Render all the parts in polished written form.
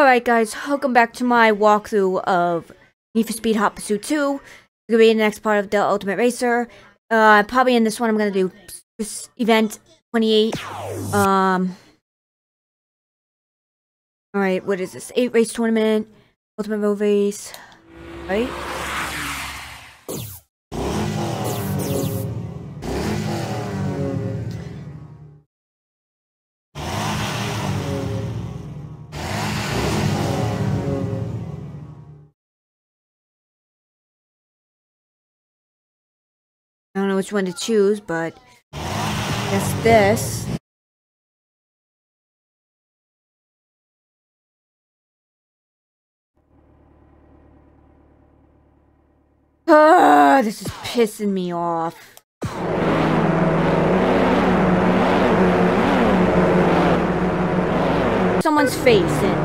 Alright guys, welcome back to my walkthrough of Need for Speed Hot Pursuit 2. It's going to be the next part of the Ultimate Racer. Probably in this one I'm going to do Event 28. Alright, what is this? 8 race tournament, Ultimate Road Race, right? I don't know which one to choose, but I guess this. Ah, this is pissing me off. Someone's face in.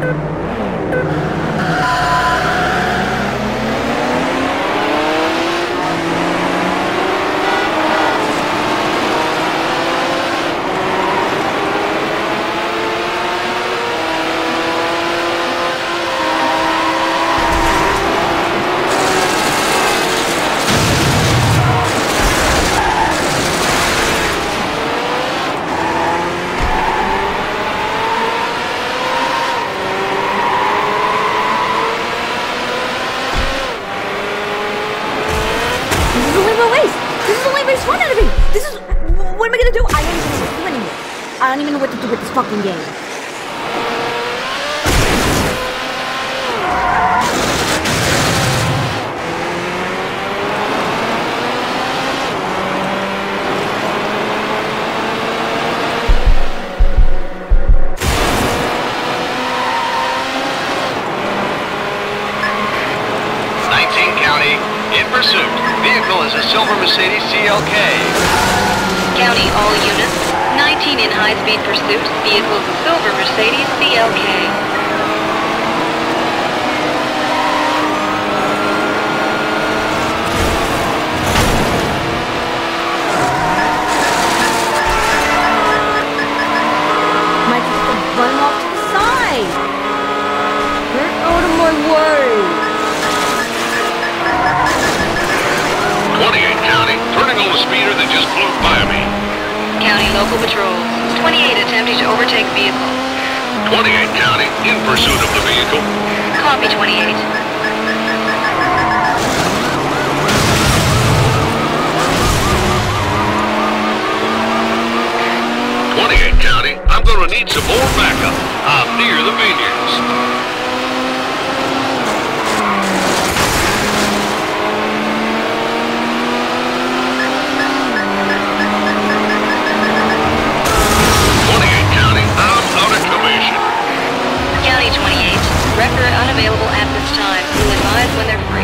I don't even know what to do with this fucking game. County, in pursuit. Vehicle is a silver Mercedes CLK. County, all units. 19 in high-speed pursuit, vehicles a silver Mercedes CLK. Local patrols. 28 attempting to overtake vehicle. 28 county in pursuit of the vehicle. Copy 28. County, I'm gonna need some more backup. I'm near the vineyards. Record unavailable at this time. We'll advise when they're free.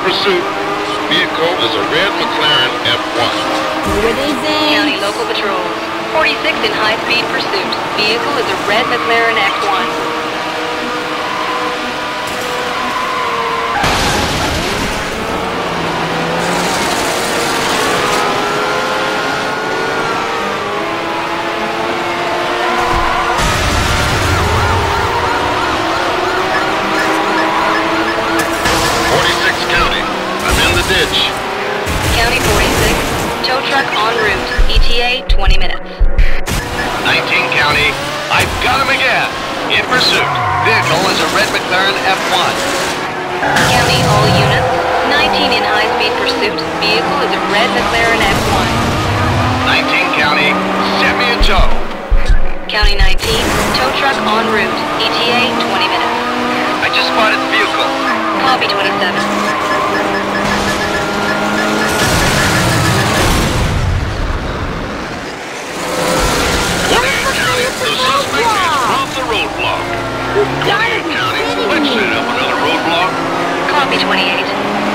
Pursuit. Vehicle is a red McLaren F-1. What is it? County local patrols. 46 in high-speed pursuit. Vehicle is a red McLaren F-1. County 46, tow truck en route, ETA 20 minutes. 19 county, I've got him again. In pursuit, vehicle is a red McLaren F1. County all units, 19 in high-speed pursuit, vehicle is a red McLaren F1. 19 county, send me a tow. County 19, tow truck en route, ETA 20 minutes. I just spotted the vehicle. Copy 27. Roadblock. 28 county, let's set up another roadblock. Copy 28.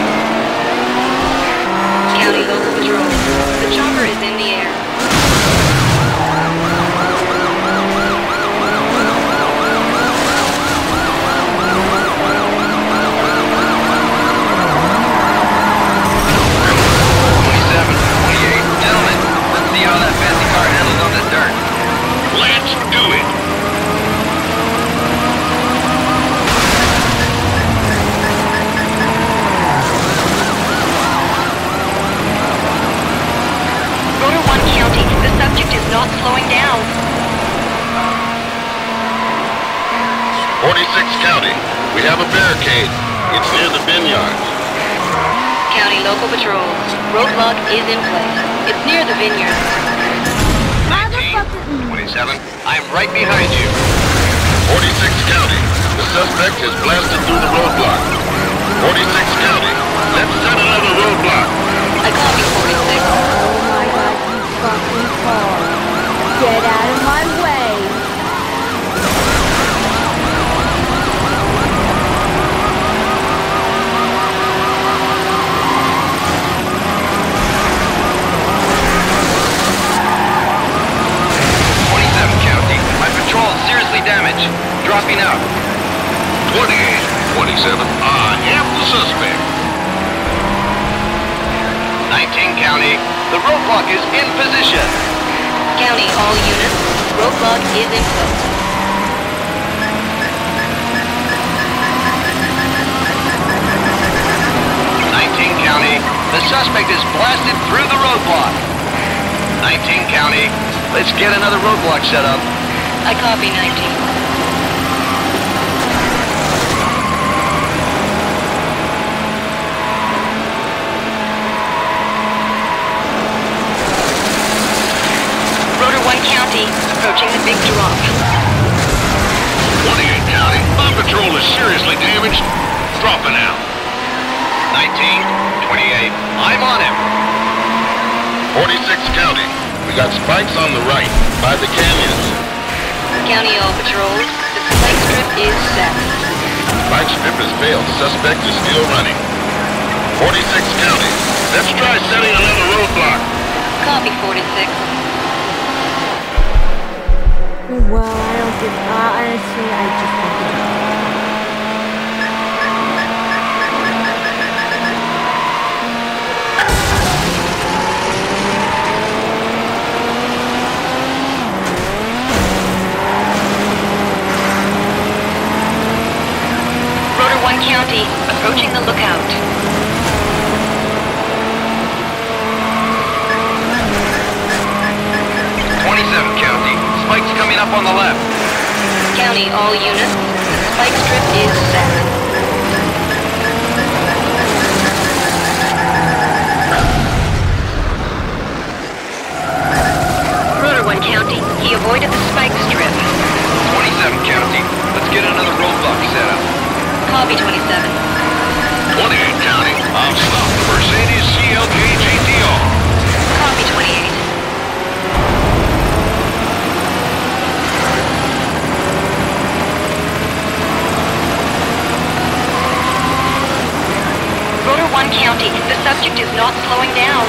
have a barricade. It's near the vineyard. County local patrols. Roadblock is in place. It's near the vineyard. 27, I'm right behind you. 46 County. The suspect has blasted through the roadblock. 46 County. Let's set another roadblock. I copy 46. Oh my God, you fucking car. Get out of my way. Damage. Dropping out. 28, 27. I am the suspect. 19 County. The roadblock is in position. County, all units. Roadblock is in place. . 19 County. The suspect is blasted through the roadblock. 19 County. Let's get another roadblock set up. I copy, 19. 1 County, approaching the big drop. 28 County, my patrol is seriously damaged. Dropping out. 19, 28, I'm on him. 46 County, we got spikes on the right, by the canyons. County all patrols, the spike strip is set. Spike strip has failed. Suspect is still running. 46 County, let's try setting another roadblock. Copy, 46. Well, I don't think... honestly, I just don't think... County, approaching the lookout. 27 County, spikes coming up on the left. County, all units, the spike strip is set. 1 County, he avoided the spike strip. 27 County, let's get another roadblock set up. Copy, 27. 28 County, I've stopped the Mercedes CLK GTR. Copy, 28. 1 County, the subject is not slowing down.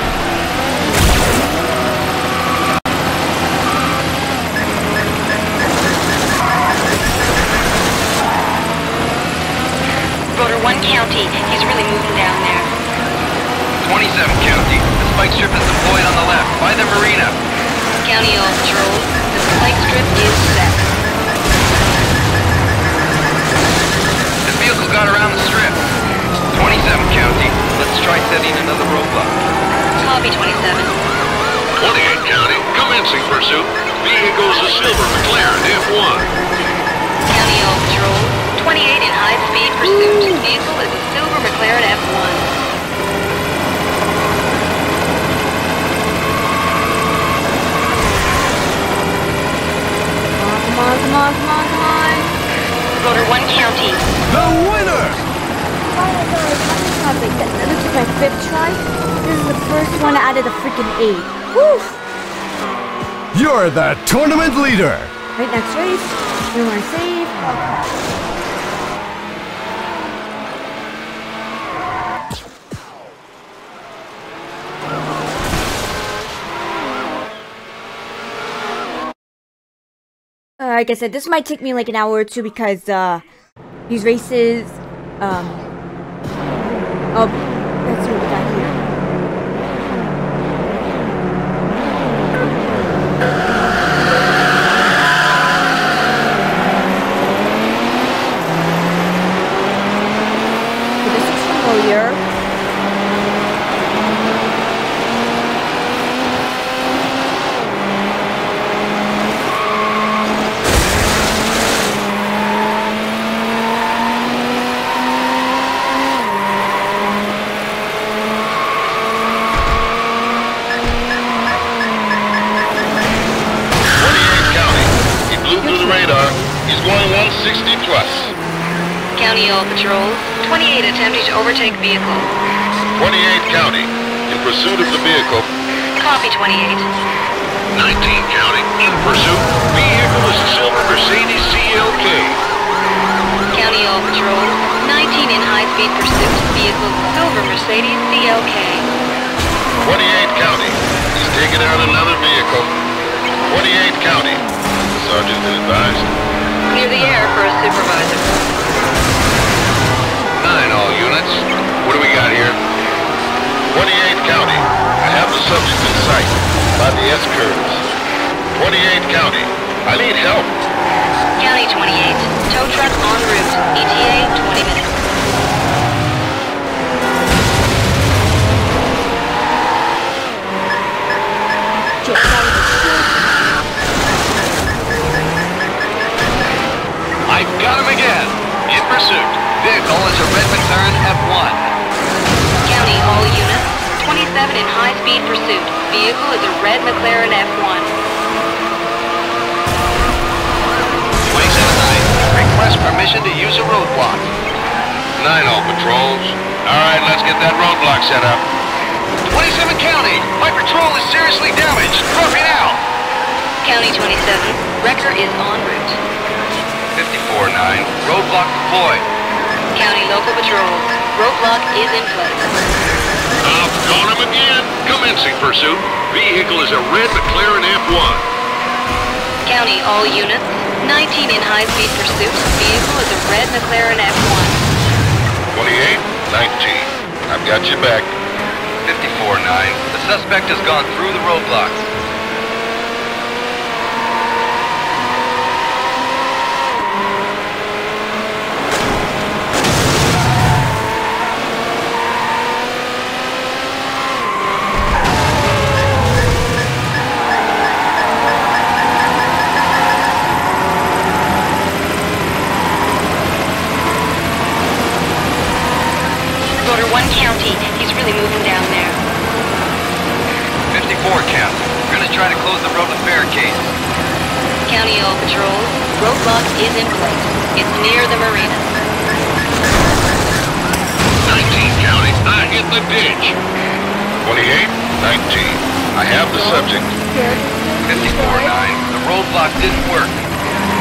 1 County, he's really moving down there. 27 County, the spike strip is deployed on the left, by the marina. County all patrols, the spike strip is set. The vehicle got around the strip. 27 County, let's try setting another roadblock. Copy, 27. 28 County, commencing pursuit. Vehicle's a silver McLaren F-1. County all patrols. 28 in high-speed pursuit. Vehicle is a silver McLaren F-1. 1 Rotor 1 County. The winner! Oh, my God. That looks like my 5th try. This is the first one out of the freaking 8. Woo! You're the tournament leader! Right, next race. We want to save. Like I said, this might take me like an hour or two because these races. Oh, that's what we got here. So this is familiar. 20 all patrols, 28 attempting to overtake vehicle. 28 counting, in pursuit of the vehicle. Copy 28. 19 counting, in pursuit. Vehicle is a silver Mercedes CLK. County all patrols, 19 in high-speed pursuit. Vehicle silver Mercedes CLK. 28 counting, he's taking out another vehicle. 28 counting, the sergeant is advised. Clear the air for a supervisor. 9 all units. What do we got here? 28 county. I have the subject in sight by the S-curves. 28 county. I need help. County 28. Tow truck en route. ETA 20 minutes. Got him again. In pursuit. Vehicle is a red McLaren F-1. County all units. 27 in high-speed pursuit. Vehicle is a red McLaren F-1. 27-9. Request permission to use a roadblock. 9 all patrols. All right, let's get that roadblock set up. 27 county. My patrol is seriously damaged. Broken out. County 27. Wrecker is en route. 54-9, roadblock deployed. County local patrols, roadblock is in place. I've got him again. Commencing pursuit. Vehicle is a red McLaren F-1. County all units, 19 in high-speed pursuit. Vehicle is a red McLaren F-1. 28, 19. I've got you back. 54-9, the suspect has gone through the roadblocks. He's really moving down there. 54 count. We're gonna try to close the road with barricades. County all patrols. Roadblock is in place. It's near the marina. 19 county. I hit the ditch. 28, 19. I have the subject. 54-9. The roadblock didn't work.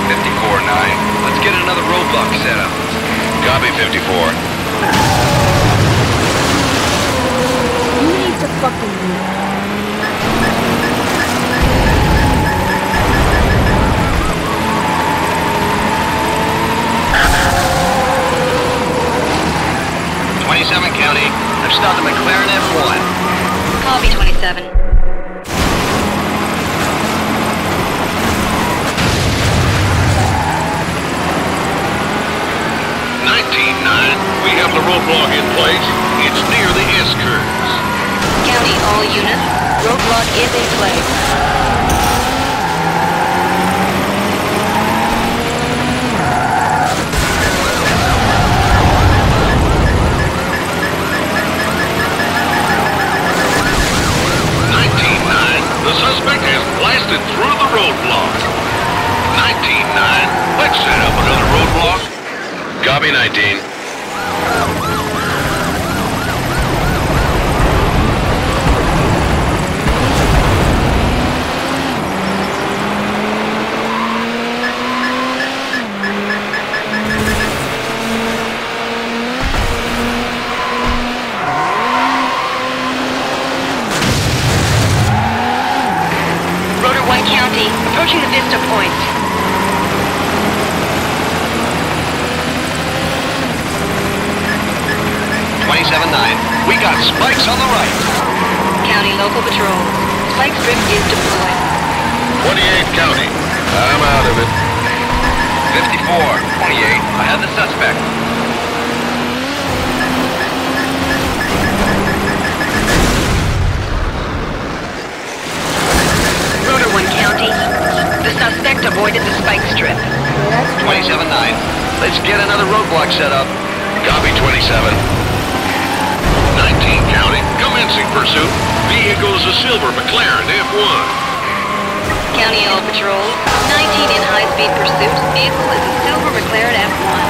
54-9. Let's get another roadblock set up. Copy 54. The fucking room. Patrol, 19 in high-speed pursuit. Vehicle is a silver McLaren F-1.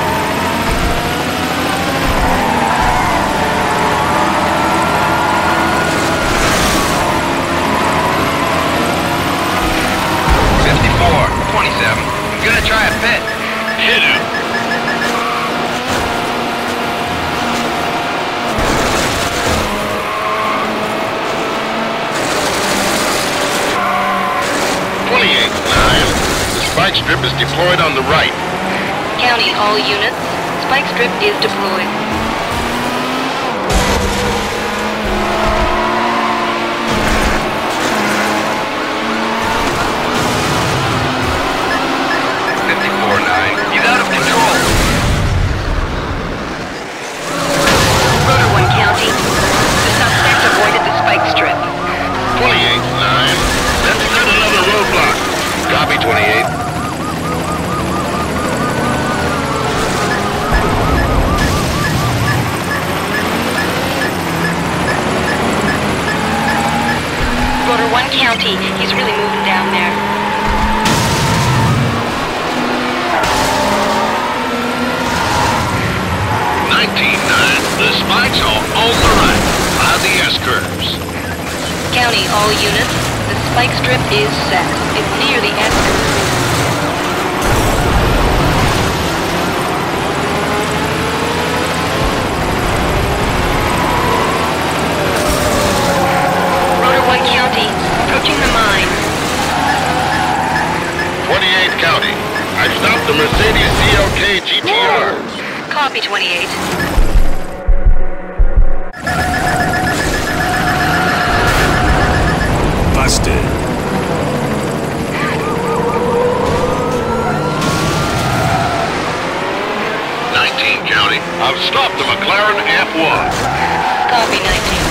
spike strip is deployed on the right. County, all units. Spike strip is deployed. Copy, 28. Rotor 1 County, he's really moving down there. The spikes are on the right, by the S-curves. County, all units. The spike strip is set. It's near the S-curve. Rotor 1 County, approaching the mine. 28th County, I've stopped the Mercedes CLK GTR. Copy, 28. Busted. County, I've stopped the McLaren F-1. Copy, 19.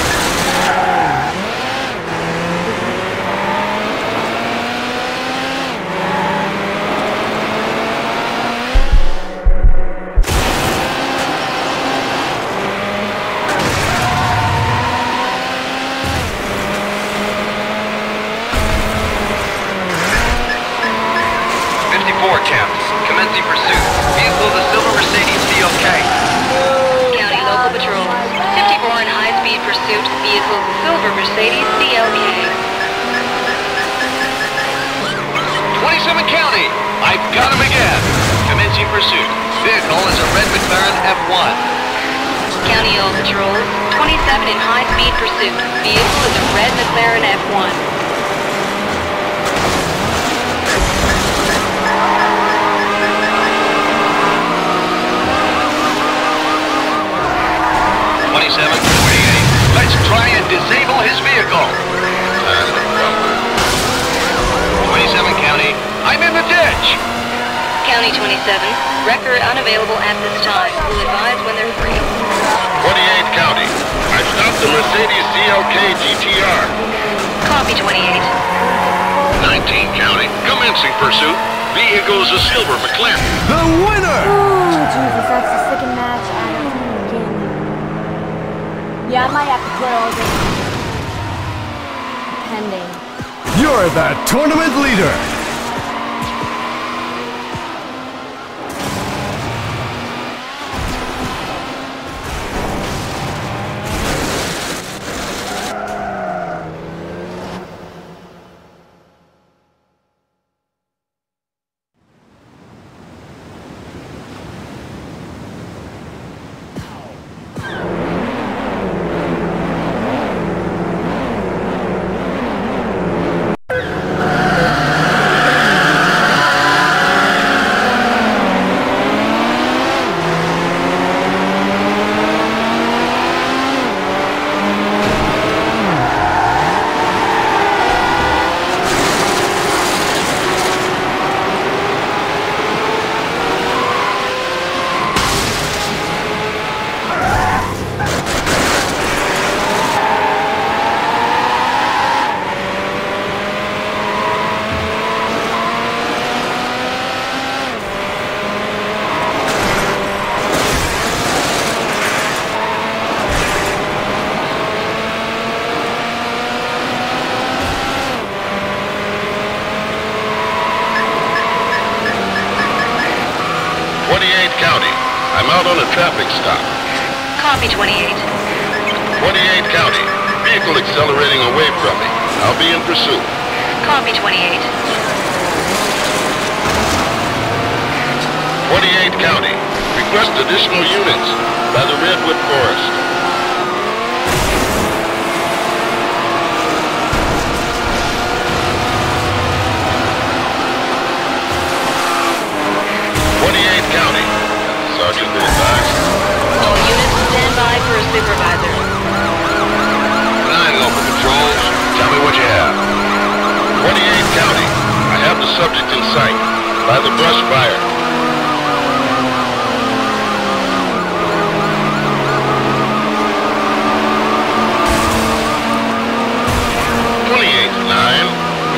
All units stand by for a supervisor. 9 local patrols, tell me what you have. 28 County, I have the subject in sight, by the brush fire.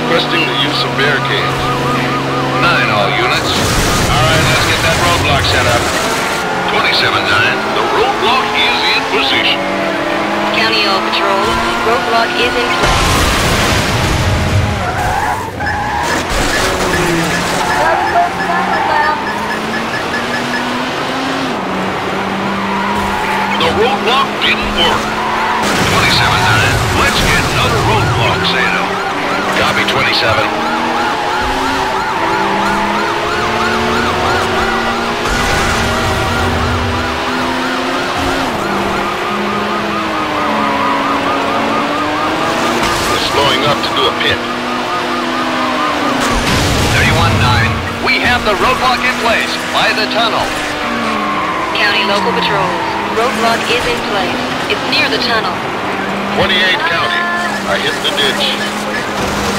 Requesting the use of barricades. 9 all units. Alright, let's get that roadblock set up. 27-9, the roadblock is in position. County all patrols, roadblock is in place. The roadblock didn't work. 27-9, let's get another roadblock set up. Copy, 27. Slowing up to do a pit. 31-9. We have the roadblock in place by the tunnel. County local patrols. Roadblock is in place. It's near the tunnel. 28 County. I hit the ditch.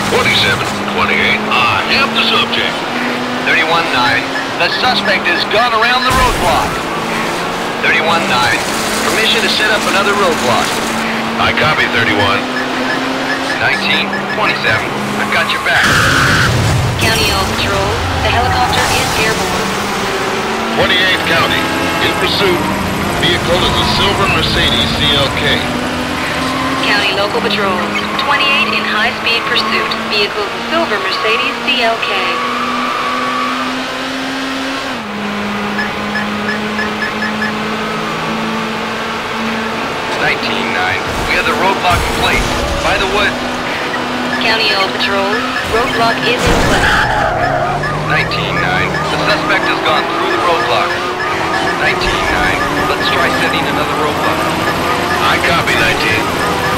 27-28, I have the subject. 31-9, the suspect has gone around the roadblock. 31-9, permission to set up another roadblock. I copy, 31. 19-27, I've got your back. County all patrol, the helicopter is airborne. 28 County, in pursuit, vehicle is a silver Mercedes CLK. County local patrols, 28 in high-speed pursuit, vehicles silver Mercedes CLK. Nine. We have the roadblock in place, by the woods. County all patrols, roadblock is in place. 19-9, the suspect has gone through the roadblock. 19-9, let's try setting another roadblock. I copy, 19.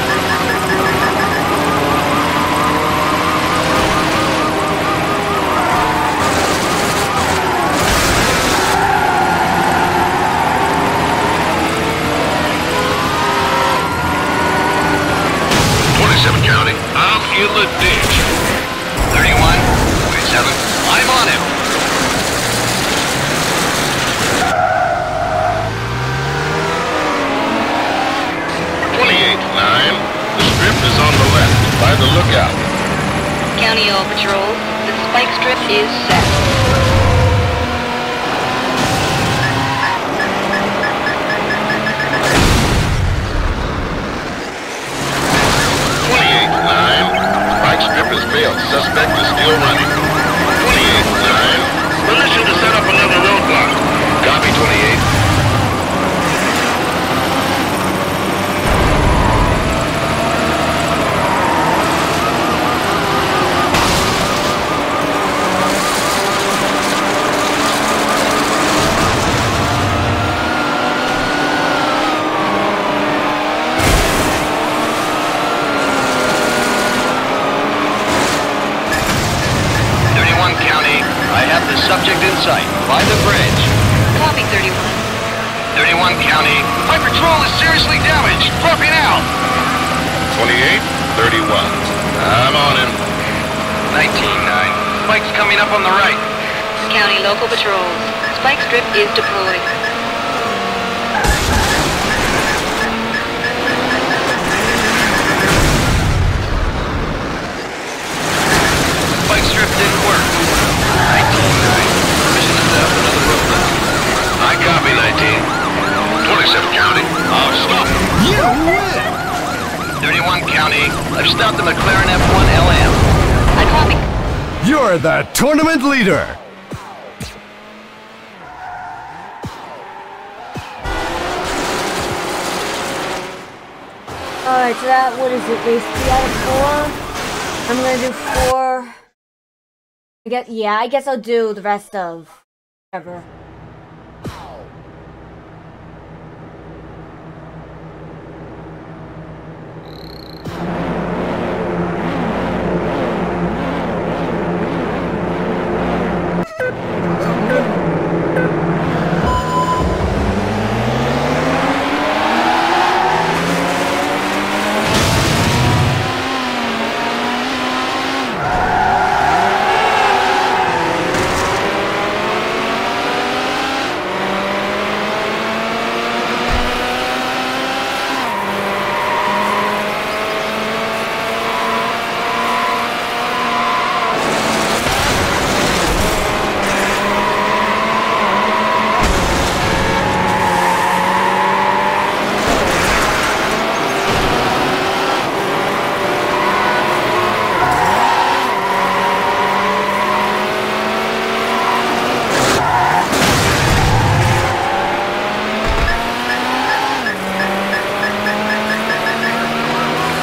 County, I'm in the ditch. 31-27, I'm on him. Nine, the strip is on the left, by the lookout. County all patrols, the spike strip is set. 28-9, spike strip is failed. Suspect is still running. 28-9, permission to set up another roadblock. Copy, 28. 31. I'm on him. 19-9. Spike's coming up on the right. County local patrols. Spike strip is deployed. 31 County, I've stopped the McLaren F-1 LM. I copy. You're the tournament leader. Alright, so that, what is it, base 3 out of 4? I'm gonna do 4. I guess I'll do the rest of whatever.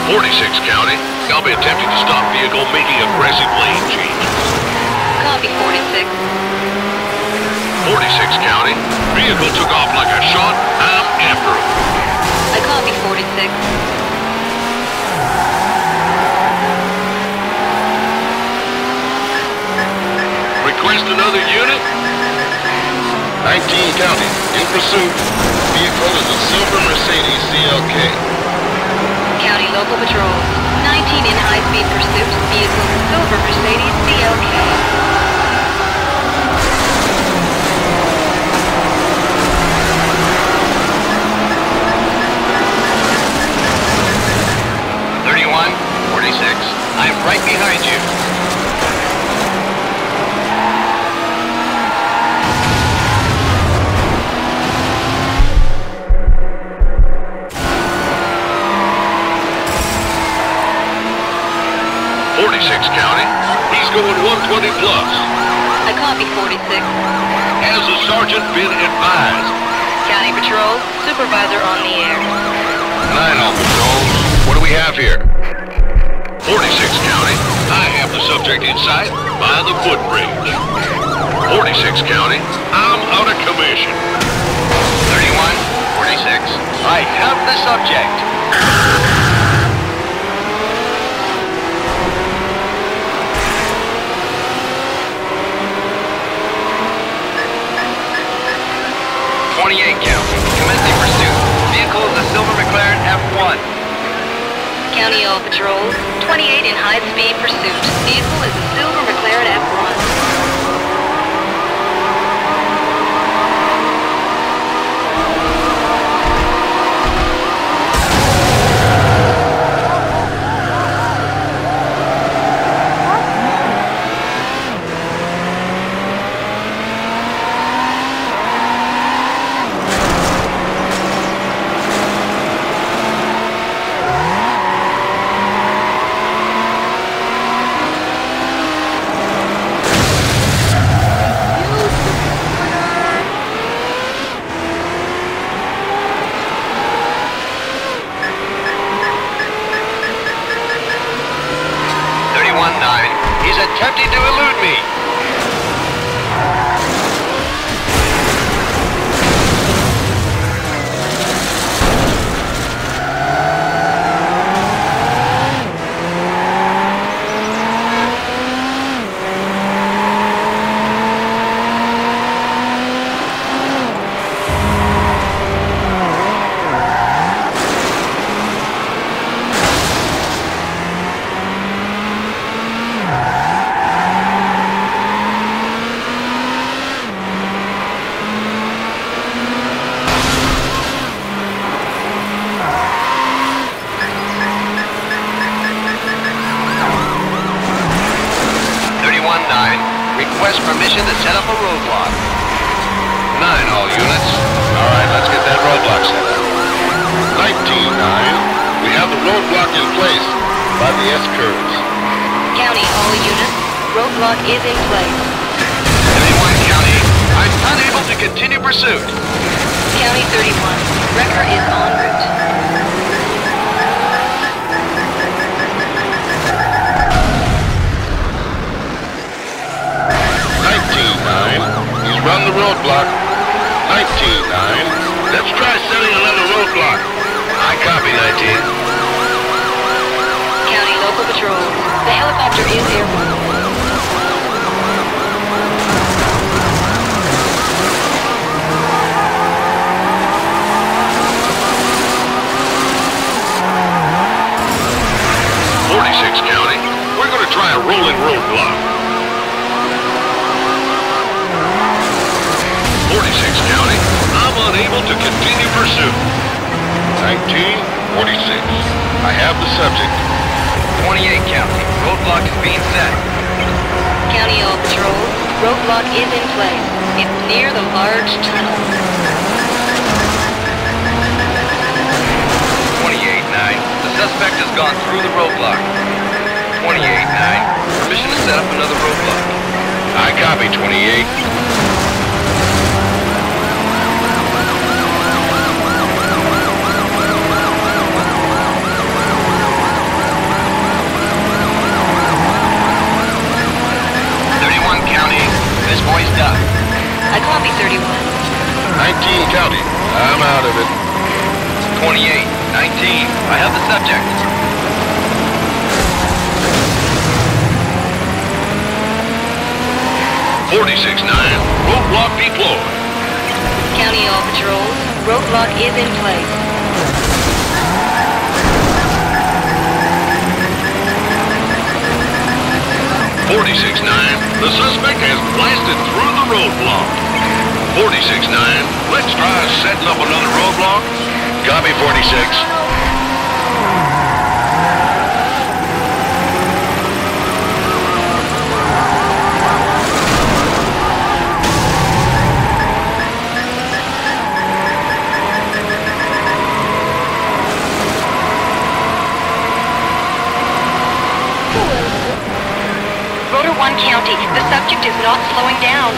46 county. I'll be attempting to stop vehicle making aggressive lane change. Copy, 46. 46 county. Vehicle took off like a shot. I'm after him. I copy, 46. Request another unit. 19 county, in pursuit. Vehicle is a silver Mercedes CLK. County local patrol. 19 in high-speed pursuit. Vehicle is a silver Mercedes CLK. Forty-six. I'm right behind you. County. He's going 120 plus. I copy, 46. Has the sergeant been advised? County patrol, supervisor on the air. 9 all patrols. What do we have here? 46 county. I have the subject in sight by the footbridge. 46 county. I'm out of commission. 31, 46. I have the subject. Commencing pursuit. Vehicle is a silver McLaren F-1. County all patrols. 28 in high-speed pursuit. Vehicle is a silver McLaren F-1. Attempting to elude me. 9, request permission to set up a roadblock. 9 all units. All right, let's get that roadblock set up. 19-9, we have the roadblock in place by the S-curves. County, all units, roadblock is in place. 31 county, I'm unable to continue pursuit. County 31, wrecker is en route. He's run the roadblock. 19-9. Let's try setting another roadblock. I copy, 19. County local patrol. The helicopter is airborne. 46 county. We're going to try a rolling roadblock. 46 county, I'm unable to continue pursuit. 1946. I have the subject. 28 county, roadblock is being set. County all patrol, roadblock is in place. It's near the large tunnel. 28-9. The suspect has gone through the roadblock. 28-9. Permission to set up another roadblock. I copy, 28. 29 28, 19, I have the subject. Forty-six-9. Roadblock deployed. County all patrols. Roadblock is in place. Forty-six-9. The suspect has blasted through the roadblock. 46-9. Let's try setting up another roadblock. Copy 46. 1 County, the subject is not slowing down.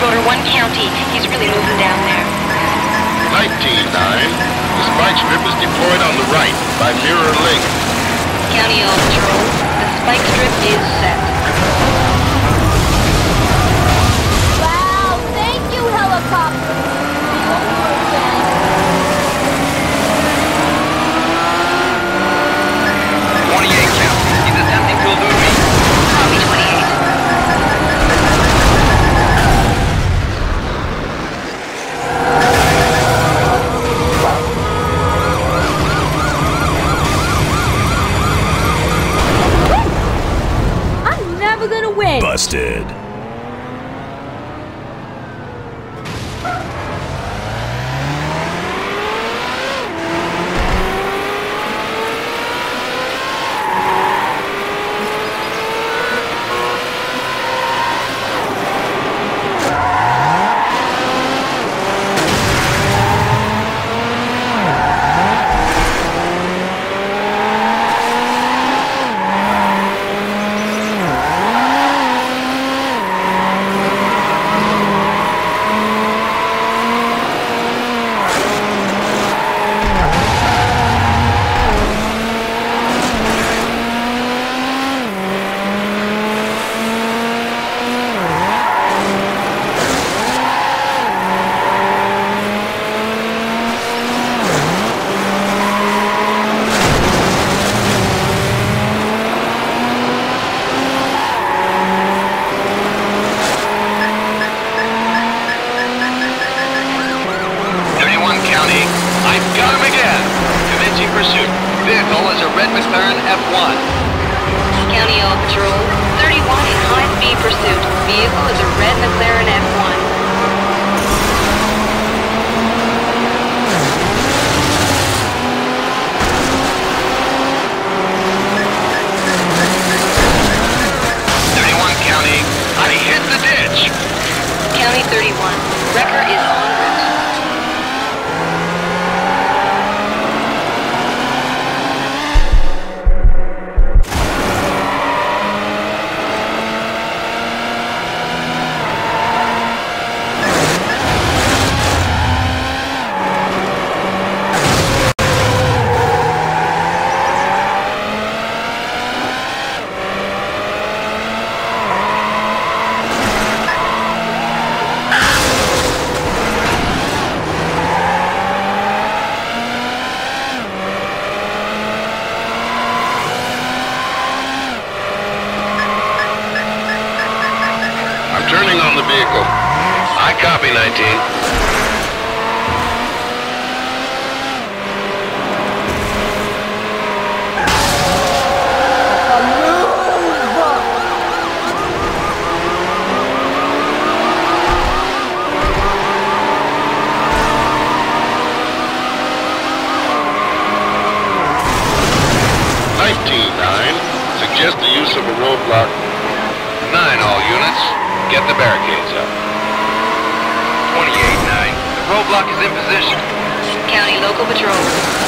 Rotor 1 County, he's really moving down there. 19-9, the spike strip is deployed on the right by mirror link. County all patrols, the spike strip is set. Busted. McLaren F-1. County all patrol, 31 in high-speed pursuit. Vehicle is a red McLaren F-1. Turning on the vehicle. I copy, 19. Get the barricades up. 28-9. The roadblock is in position. County local patrol.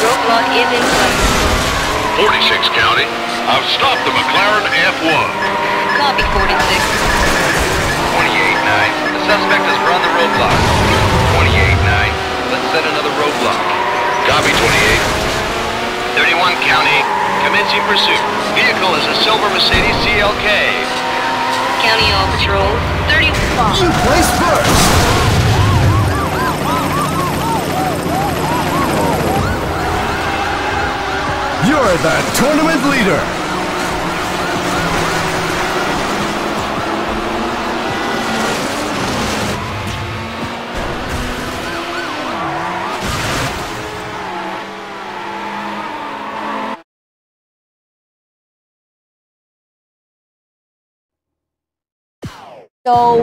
Roadblock is in place. 46 County. I've stopped the McLaren F-1. Copy 46. 28-9. The suspect has run the roadblock. 28-9. Let's set another roadblock. Copy 28. 31 County. Commencing pursuit. Vehicle is a silver Mercedes CLK. County All Patrol, 35. You place first! You're the tournament leader! No.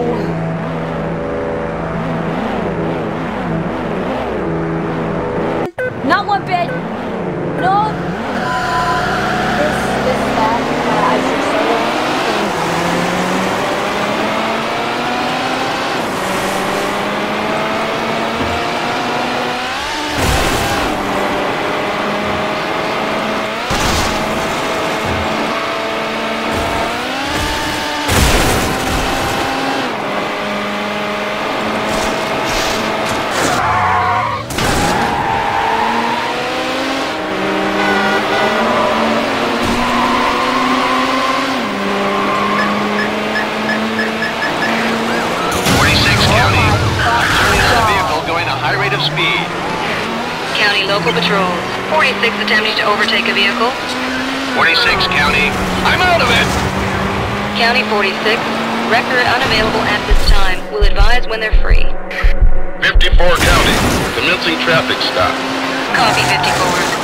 Attempting to overtake a vehicle. 46, County. I'm out of it! County 46. Record unavailable at this time. We'll advise when they're free. 54, County. Commencing traffic stop. Copy, 54.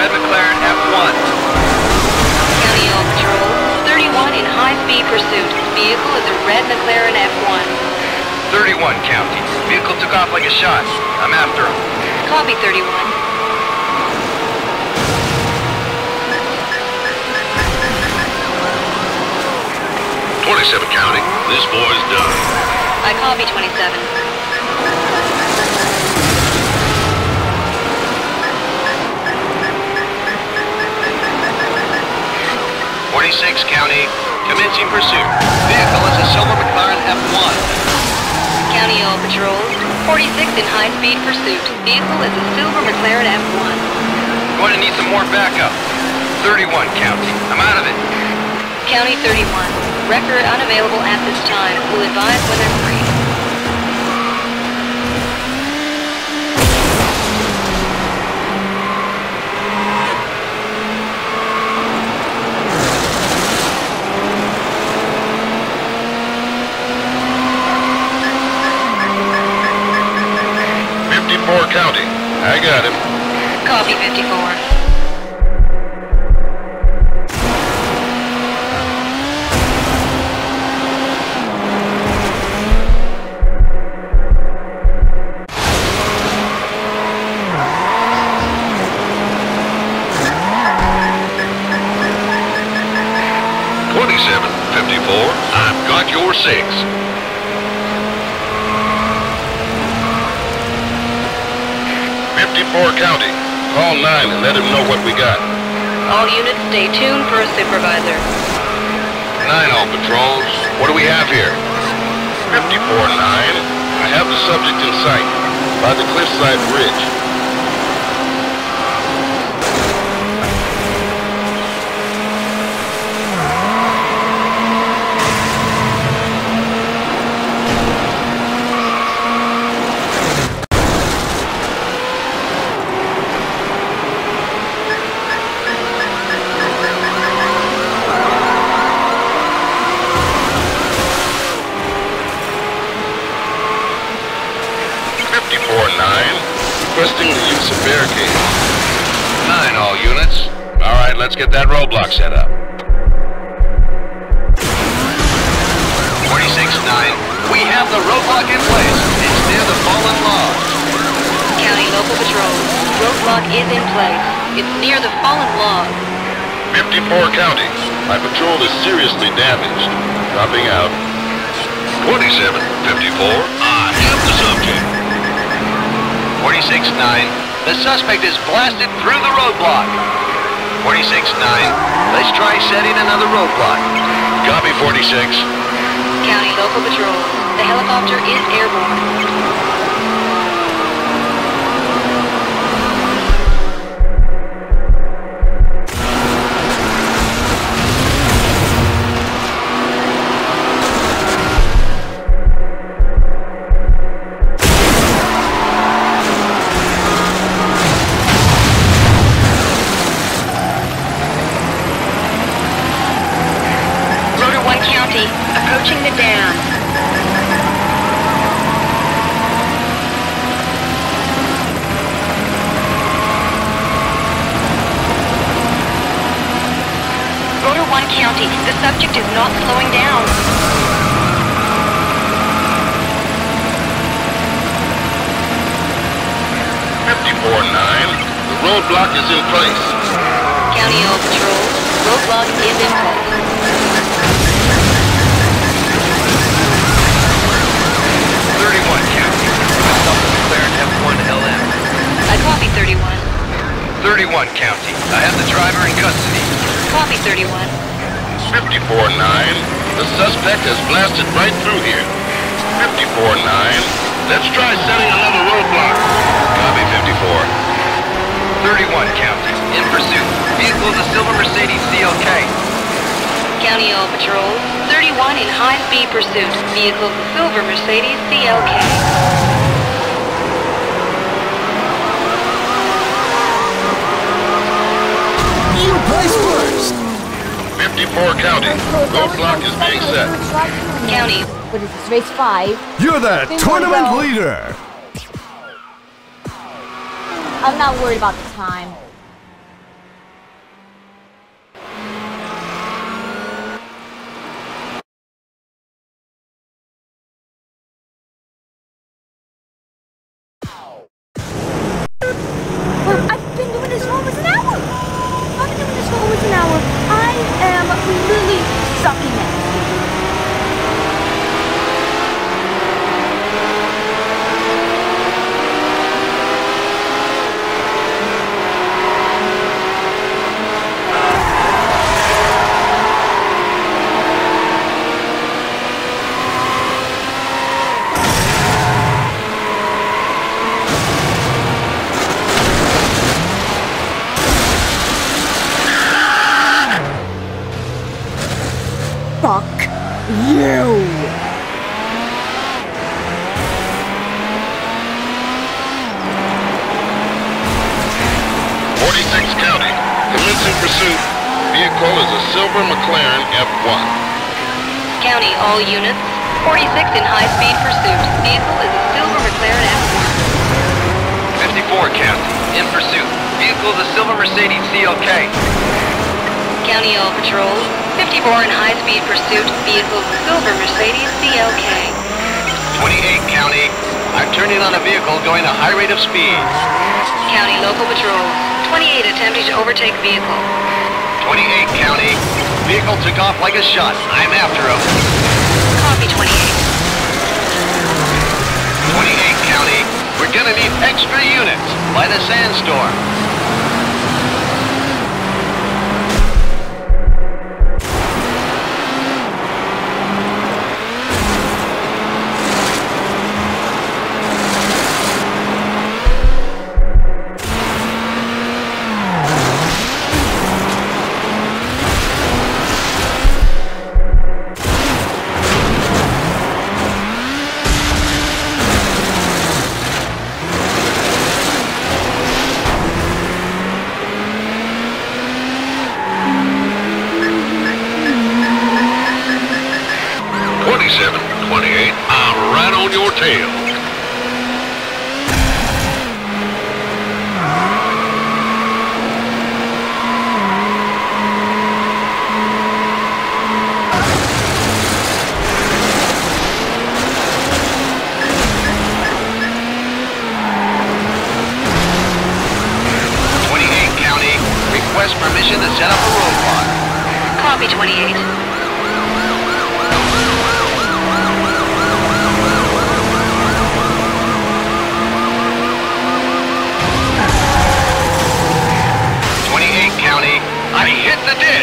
Red McLaren F-1. County All Patrol, 31 in high-speed pursuit. Vehicle is a red McLaren F-1. 31, County. Vehicle took off like a shot. I'm after him. Copy, 31. County. This boy's done. I copy, 27. County, commencing pursuit. Vehicle is a silver McLaren F-1. County All Patrol, 46 in high-speed pursuit. Vehicle is a silver McLaren F-1. Going to need some more backup. 31, County. I'm out of it. County 31. Record unavailable at this time. We'll advise when they're free. County. I got him. Copy, 54. County. Call 9 and let him know what we got. All units stay tuned for a supervisor. 9 All Patrols. What do we have here? 54-9. I have the subject in sight by the cliffside bridge. Requesting the use of barricades. 9 all units. Alright, let's get that roadblock set up. 46-9, we have the roadblock in place. It's near the fallen log. County Local Patrol, roadblock is in place. It's near the fallen log. 54 County, my patrol is seriously damaged. Dropping out. 47, 54, I have the subject. 46-9, The suspect is blasted through the roadblock. 46-9. Let's try setting another roadblock. Copy, 46. County Local Patrol. The helicopter is airborne. You're the tournament leader! I'm not worried about the time.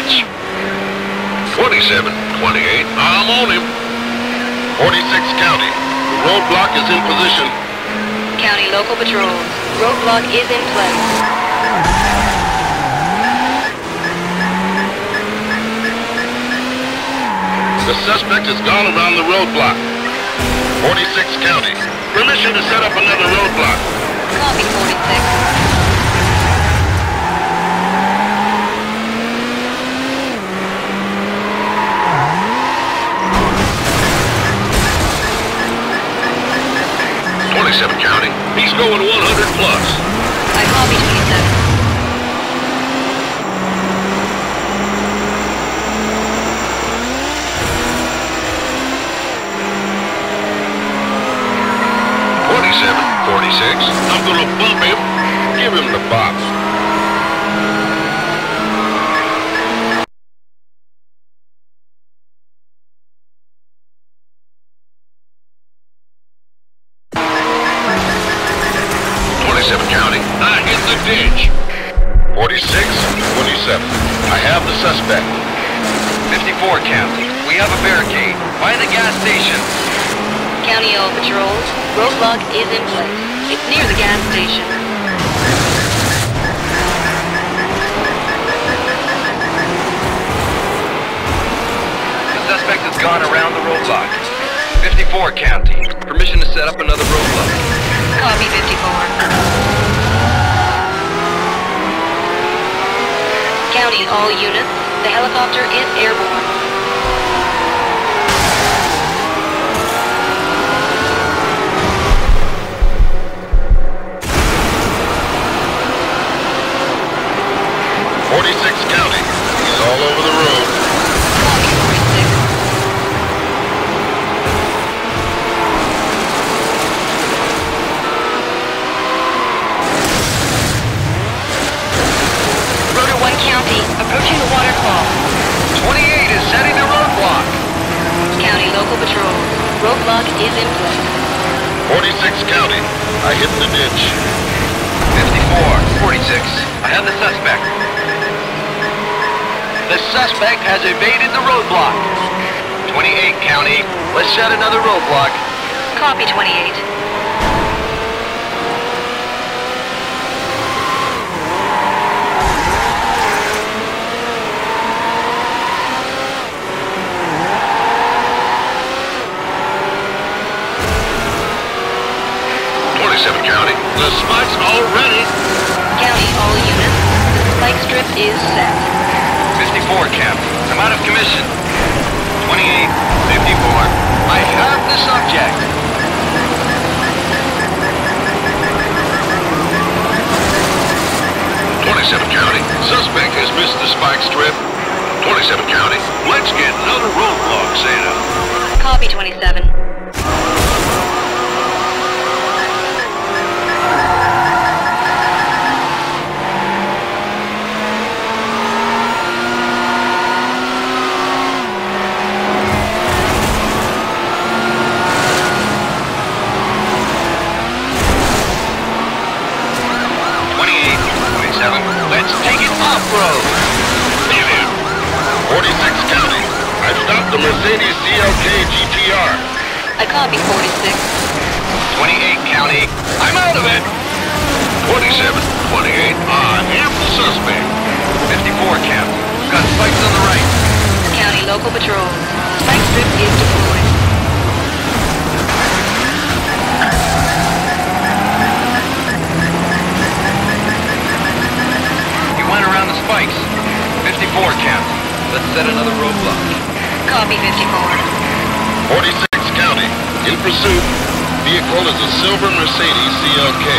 minutes. 27, 28, I'm on him. 46, County, the roadblock is in position. County local patrols, roadblock is in place. The suspect has gone around the roadblock. 46, County. Permission to set up another roadblock. Copy, 46. 27, County. He's going 100 plus. I copy, 27. I'm gonna bump him. Give him the box. 27, County. I hit the ditch. 46, 27. I have the suspect. 54, County. We have a barricade by the gas station. County all patrols. Roadblock is in place. It's near the gas station. The suspect has gone around the roadblock. 54, County. Permission to set up another roadblock. Copy, 54. County, all units. The helicopter is airborne. Mercedes CLK GTR. I copy, 46. 28, County. I'm out of it. 27, 28. I am the suspect. 54, County. Got spikes on the right. County local patrol. Spike strip is deployed. You went around the spikes. 54, County. Let's set another roadblock. Copy, 54. 46, County. In pursuit. Vehicle is a silver Mercedes CLK.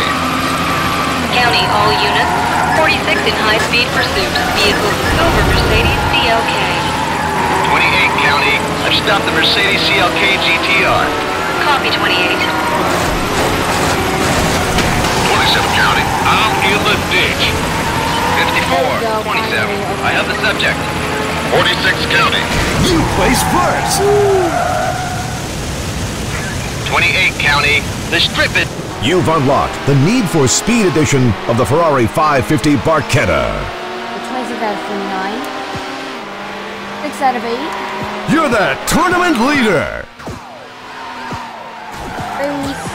County, all units. 46 in high-speed pursuit. Vehicle silver Mercedes CLK. 28, County. I've stopped the Mercedes CLK GTR. Copy, 28. 27, County. I'm in the ditch. 54, 27. I have the subject. 46, County. You place first. 28, County. The strip it. You've unlocked the Need for Speed edition of the Ferrari 550 Barchetta. Which way is that from 9? 6 out of 8. You're the tournament leader. Thanks.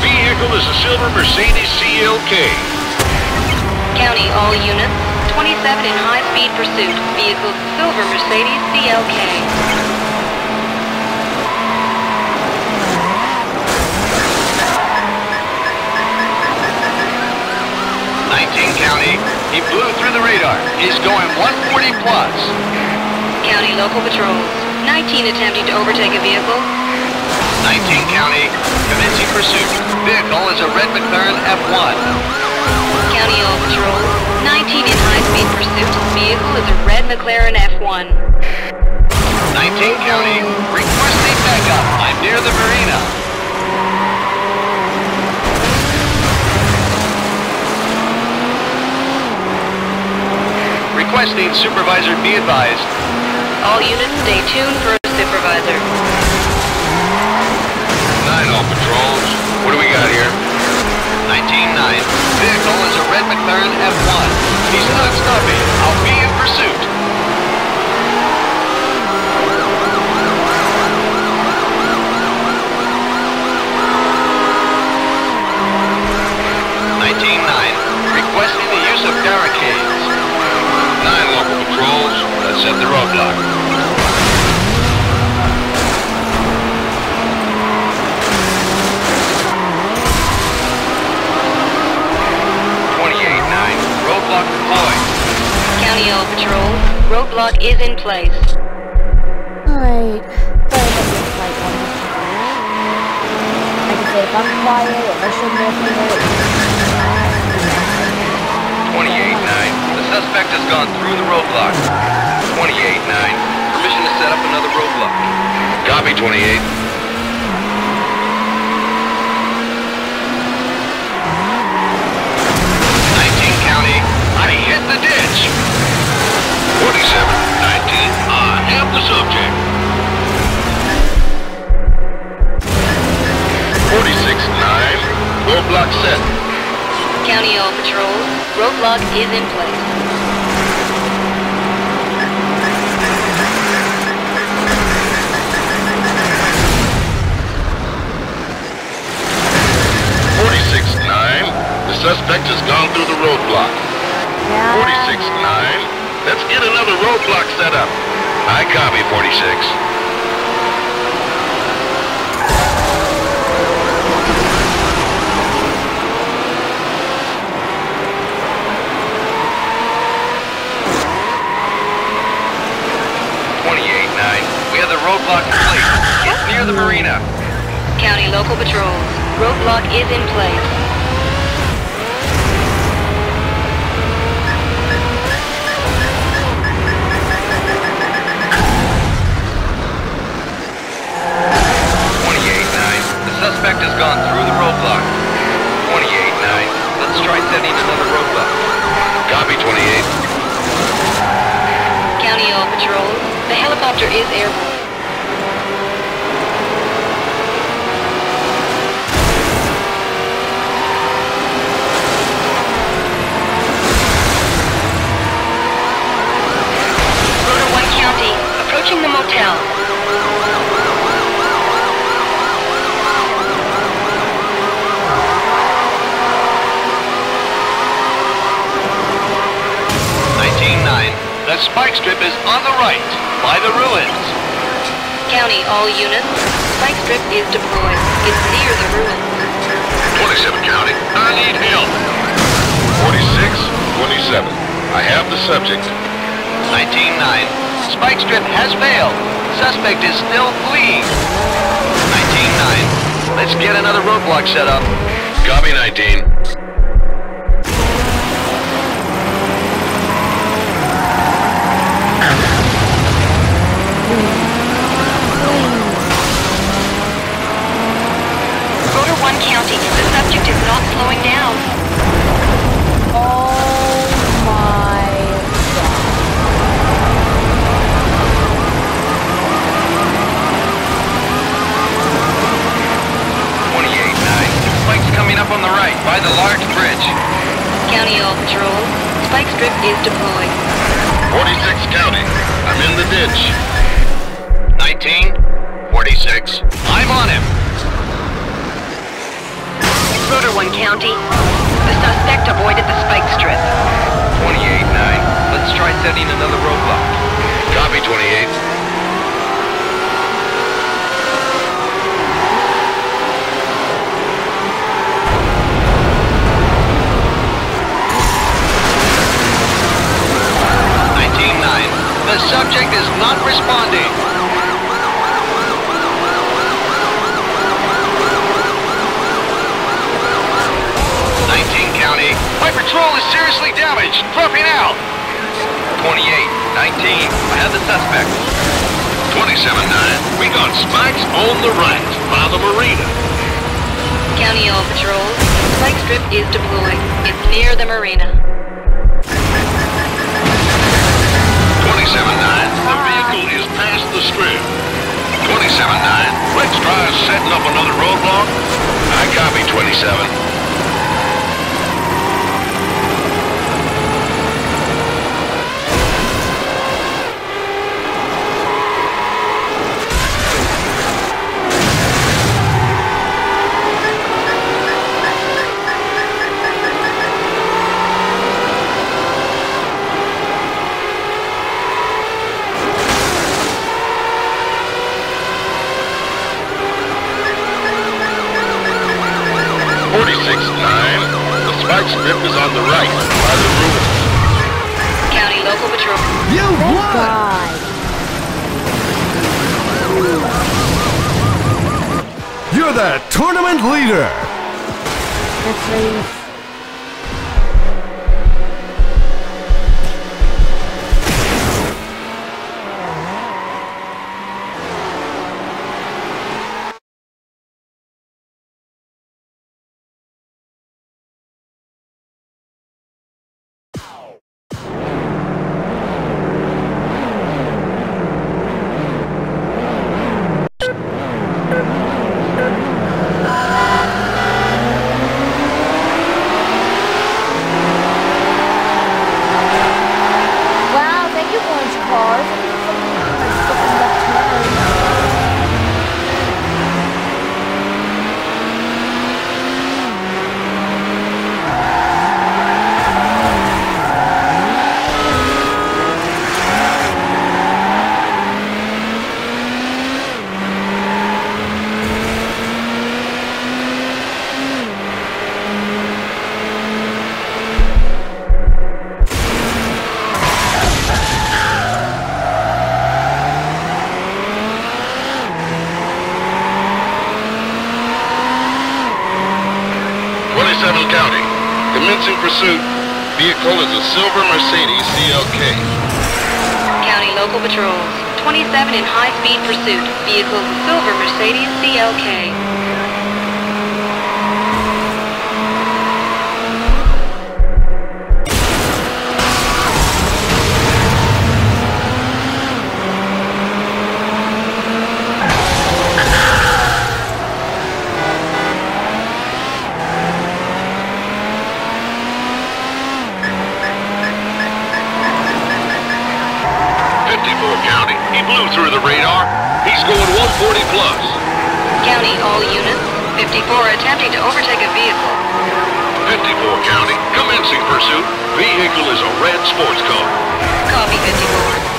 Vehicle is a silver Mercedes CLK. County, all units. 27 in high-speed pursuit. Vehicle silver Mercedes CLK. County, he blew through the radar. He's going 140 plus. County, local patrols. 19 attempting to overtake a vehicle. 19 County, commencing pursuit. Vehicle is a red McLaren F-1. County, all patrols. 19 in high-speed pursuit. Vehicle is a red McLaren F-1. 19 County, requesting backup. I'm near the marina. Requesting supervisor be advised. All units stay tuned for a supervisor. Patrols. What do we got here? 19-9. Vehicle is a red McLaren F1. He's not stopping. I'll be in pursuit. Requesting the use of barricades. 9 local patrols. Let's hit the roadblock. County all patrol, roadblock is in place. Alright, I can say if I'm quiet, if I shouldn't have been there. 28-9, the suspect has gone through the roadblock. 28-9, permission to set up another roadblock. Copy, 28. The ditch. 47-19. I have the subject. 46-9. Roadblock set. County all patrols. Roadblock is in place. 46-9. The suspect has gone through the roadblock. 46-9. Let's get another roadblock set up. I copy, 46. We have the roadblock complete. Get near the marina. County local patrols. Roadblock is in place. 28-9, The spike strip is on the right, by the ruins. County, all units. Spike strip is deployed. It's near the ruins. 27, County. I need help. 46, 27. I have the subject. 19-9. Spike strip has failed. Suspect is still fleeing. 19-9. Let's get another roadblock set up. Copy, 19. County, the subject is not slowing down. Oh my God. 28-9. Spike's coming up on the right, by the large bridge. County, all patrol. Spike strip is deployed. 46, County. I'm in the ditch. 19, 46. I'm on him. Rotor 1, County. The suspect avoided the spike strip. 28-9. Let's try setting another roadblock. Copy, 28. "19-9. The subject is not responding. 19, County. My patrol is seriously damaged. Dropping out. 28, 19. I have the suspect. 27-9. We got spikes on the right by the marina. County, all patrol. Spike strip is deployed. It's near the marina. 27-9. The vehicle is past the strip. 27-9. Let's try setting up another roadblock. I copy, 27. 6-9. The spike strip is on the right, by the ruins. County, local patrol. You won! You're the tournament leader. That's right. Pursuit. Vehicle is a silver Mercedes CLK. County, local patrols. 27 in high-speed pursuit. Vehicle is a silver Mercedes CLK. He blew through the radar. He's going 140 plus. County, all units. 54 attempting to overtake a vehicle. 54, County. Commencing pursuit. vehicle is a red sports car. Copy 54.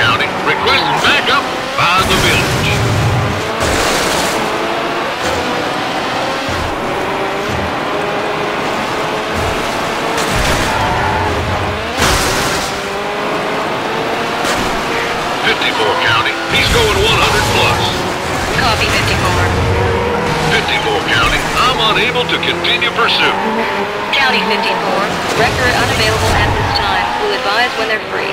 County, requesting backup by the village. County, he's going 100 plus. Copy 54. County, I'm unable to continue pursuit. County 54, record unavailable at this time. We'll advise when they're free.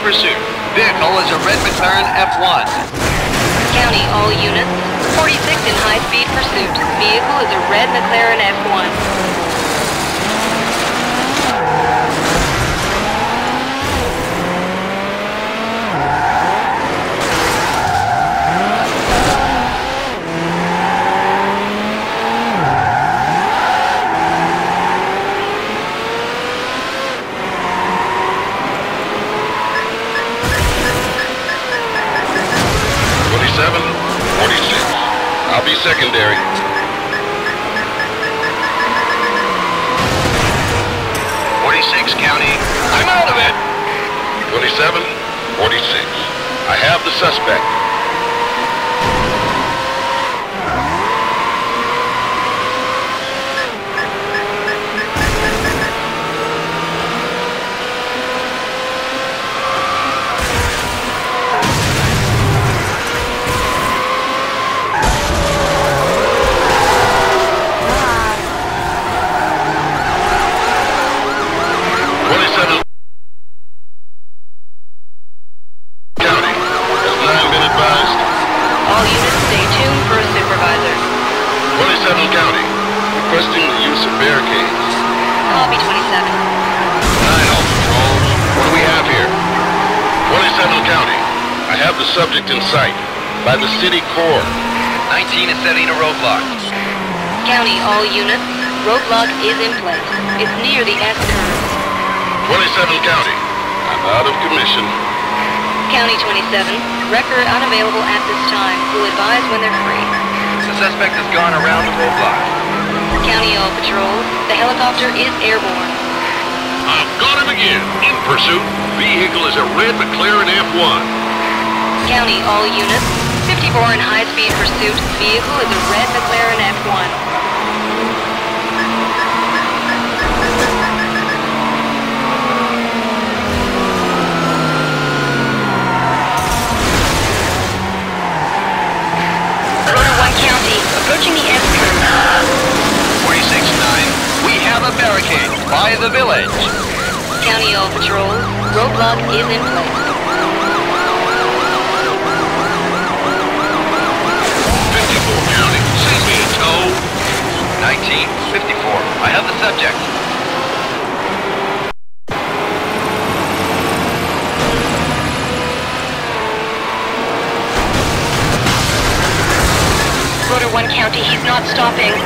Pursuit. Vehicle is a red McLaren F-1. County, all units. 46 in high-speed pursuit. Vehicle is a red McLaren F-1. Secondary. County. I'm out of it. 47, 46. I have the suspect. Subject in sight by the city corps. 19 is setting a roadblock. County, all units. Roadblock is in place. It's near the S curve. 27 County. I'm out of commission. County 27. Record unavailable at this time. We'll advise when they're free. The suspect has gone around the roadblock. County, all patrols. The helicopter is airborne. I've got him again. In pursuit. Vehicle is a red McLaren F1. County, all units. 54 in high-speed pursuit. Vehicle is a red McLaren F1. Rotor 1 County, approaching the S curve. 46-9, we have a barricade by the village. County, all patrols. Roadblock is in place. 1954. I have the subject. Rotor 1 County, he's not stopping. The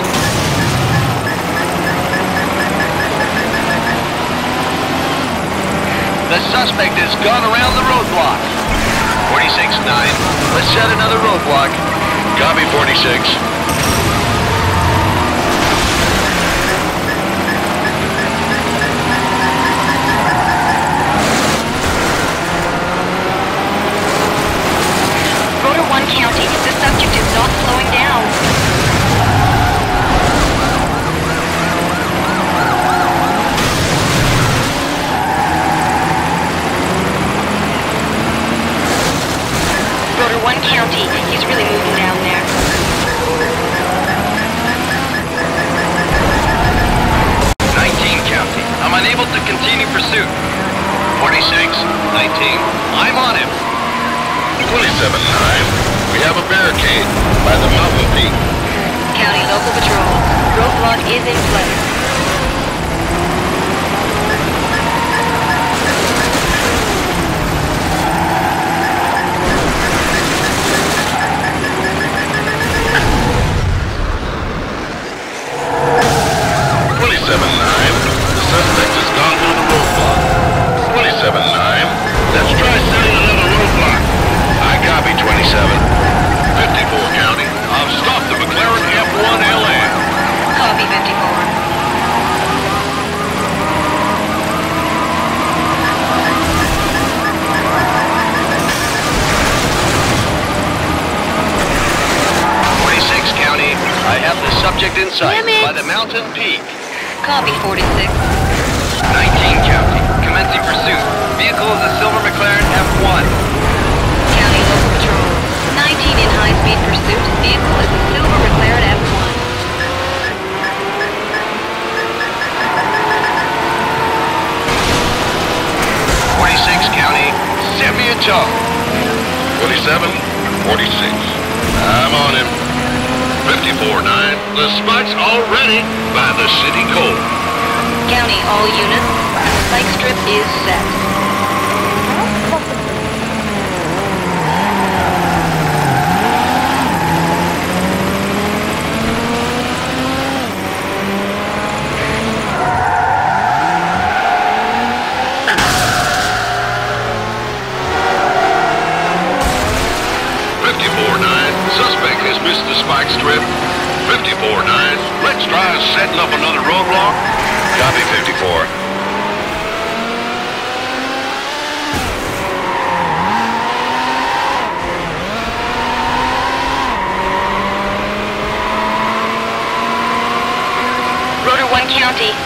suspect has gone around the roadblock. 46-9, let's set another roadblock. Copy 46. County, the subject is not slowing down. Rotor 1 County, he's really moving down there. Copy. I'm on it. 27-9. We have a barricade by the mountain peak. County local patrol. Roadblock is in place.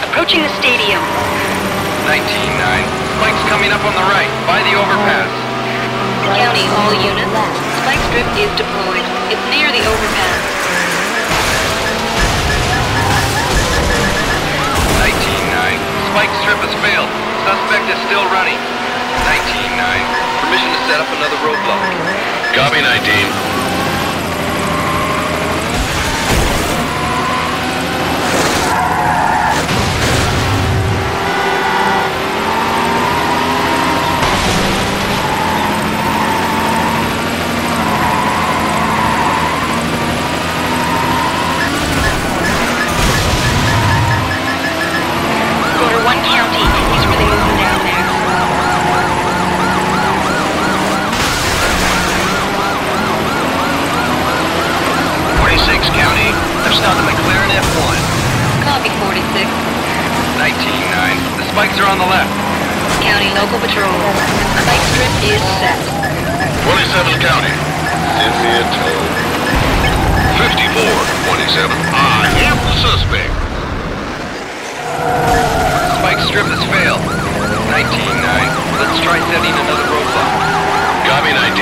Approaching the stadium. 19-9. Spikes coming up on the right, by the overpass. County, all units. Spike strip is deployed. It's near the overpass. 19-9. Spike strip has failed. Suspect is still running. 19-9. Permission to set up another roadblock. Copy, 19. On the McLaren F-1. Copy, 46. 19-9. The spikes are on the left. County local patrol. Spike strip is set. 27 county. Give me a tow. 54-27. I am the suspect. Spike strip has failed. 19-9. Let's try setting another roadblock. Copy, 19.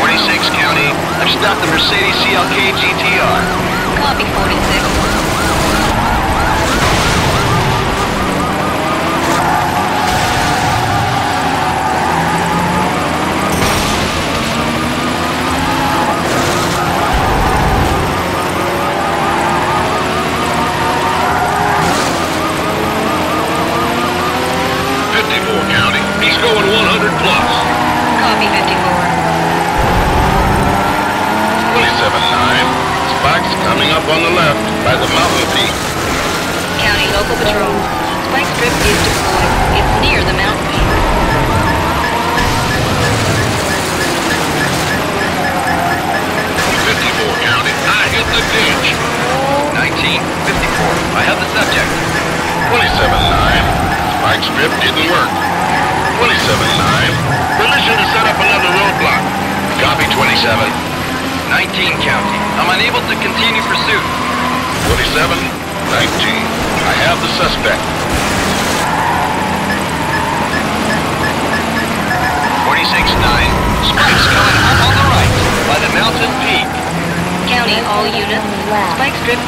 46 county. I've stopped the Mercedes CLK GTR. Copy, 46. Strip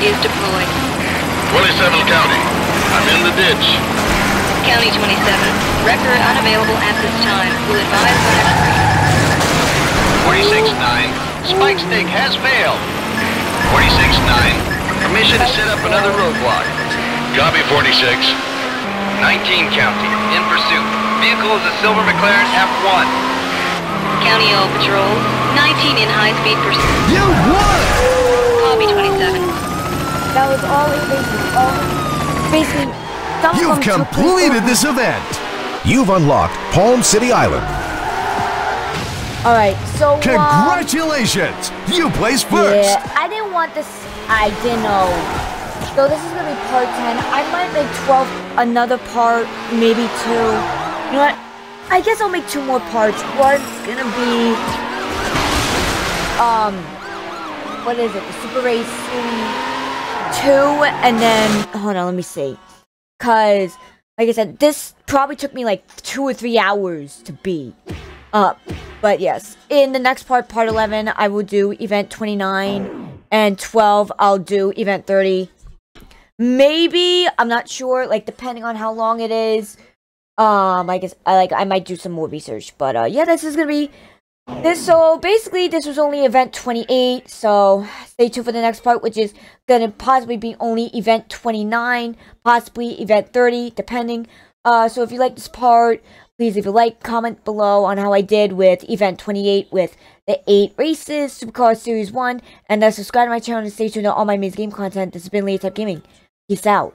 is deployed. 27 county. I'm in the ditch. County 27. Wrecker unavailable at this time. Will advise the next week. 46-9. Spike stick has failed. 46-9. Permission to set up another roadblock. Copy, 46. 19 County. In pursuit. Vehicle is a silver McLaren F-1. County All Patrol. 19 in high-speed pursuit. You won! Copy, 27. That was all it basically. You've completed this event! You've unlocked Palm City Island. Alright, so... Congratulations! You placed first! Yeah, I didn't want this... I didn't know. So this is going to be part 10. I might make 12, another part, maybe 2. You know what? I guess I'll make 2 more parts. One's going to be... What is it? The Super Race Series 2, and then... Hold on, let me see. Because, like I said, this probably took me like 2 or 3 hours to beat up. But yes, in the next part, part 11, I will do event 29, and 12, I'll do event 30. Maybe, I'm not sure, like depending on how long it is. I guess I might do some more research. But yeah, this is gonna be this. So basically, this was only event 28. So stay tuned for the next part, which is gonna possibly be only event 29, possibly event 30, depending. So if you like this part, please leave a like, comment below on how I did with Event 28 with the 8 races, Supercar Series 1, and subscribe to my channel to stay tuned on all my amazing game content. This has been AleahTyped Gaming. Peace out.